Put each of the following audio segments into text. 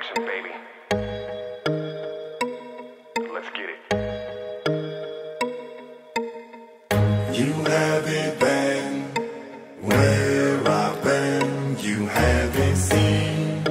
action, baby. Let's get it. You haven't been where I've been. You haven't seen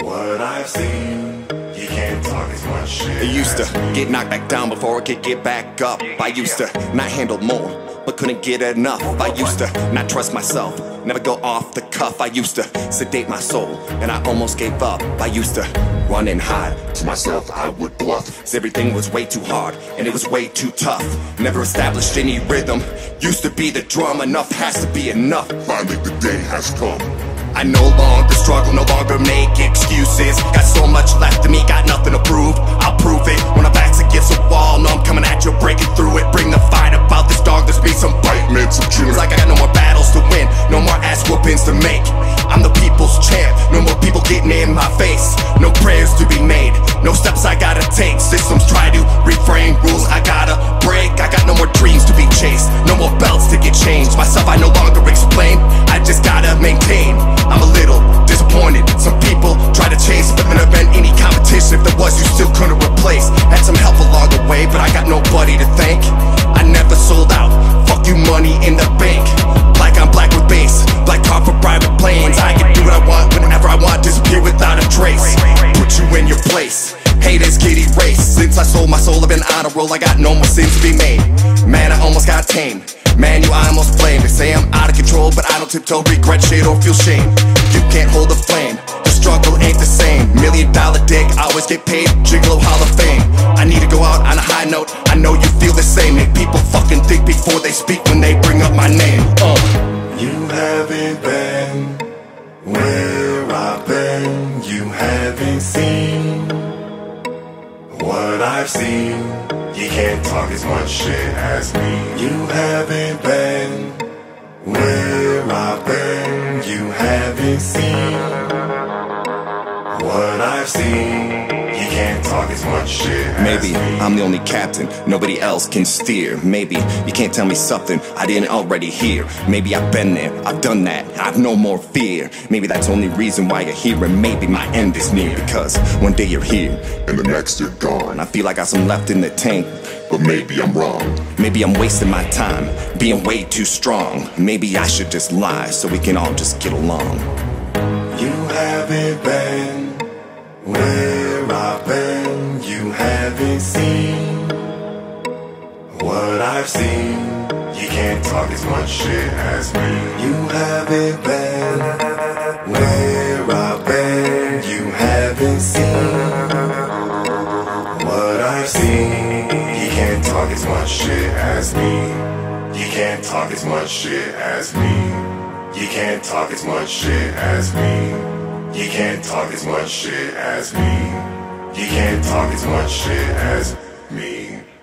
what I've seen. You can't talk as much shit. I used to get knocked back down before I could get back up. I used to not handle more, but couldn't get enough. I used to not trust myself, never go off the cuff. I used to sedate my soul, and I almost gave up. I used to run and hide, to myself I would bluff, 'cause everything was way too hard, and it was way too tough. Never established any rhythm, used to be the drum. Enough has to be enough, finally the day has come. I no longer struggle, no longer make excuses. Got so much left in me, got nothing to prove. I'll prove it, when I'm back's against the wall. No, I'm coming at you, breaking through it. Bring the fight about this dog, there's been some biting and some chewing. Like I got no more battles to win, no more ass whoopings to make. I'm the people's champ, no more people getting in my face. No prayers to be made, no steps I gotta take. Systems try to reframe, rules I gotta break. I got no more dreams to be chased, no more belts to get changed. Myself I no longer explain, I just gotta maintain. I'm a little disappointed, some people try to chase. If there wouldn't have been any competition, if there was you still couldn't replace. Had some help along the way, but I got nobody to thank. I never sold out, fuck you money in the bank. Black on black with bass, black car for private planes. I can do what I want, whenever I want, disappear without a trace. Put you in your place, haters get erased. Since I sold my soul, I've been on a roll, I got no more sins to be made. Man, I almost got tamed. Man, you almost blamed. They say I'm out of control, but I don't tiptoe, regret shit or feel shame. You can't hold a flame, the struggle ain't the same. $1 million dick, I always get paid, Gigolo Hall of Fame. I need to go out on a high note, I know you feel the same. Make people fucking think before they speak when they bring up my name. You haven't been where I've been. You haven't seen what I've seen. You can't talk as much shit as me. You haven't been where I've been. You haven't seen what I've seen. You can't talk as much shit as me. Maybe I'm the only captain, nobody else can steer. Maybe you can't tell me something I didn't already hear. Maybe I've been there, I've done that, I've no more fear. Maybe that's the only reason why you're here, and maybe my end is near. Because one day you're here, and the next you're gone. I feel like I got some left in the tank, but maybe I'm wrong. Maybe I'm wasting my time, being way too strong. Maybe I should just lie, so we can all just get along. You haven't been where I've been. You haven't seen what I've seen. You can't talk as much shit as me. You haven't been where I've been. You haven't seen what I've seen. You can't talk as much shit as me. You can't talk as much shit as me. You can't talk as much shit as me. You can't talk as much shit as me. You can't talk as much shit as me.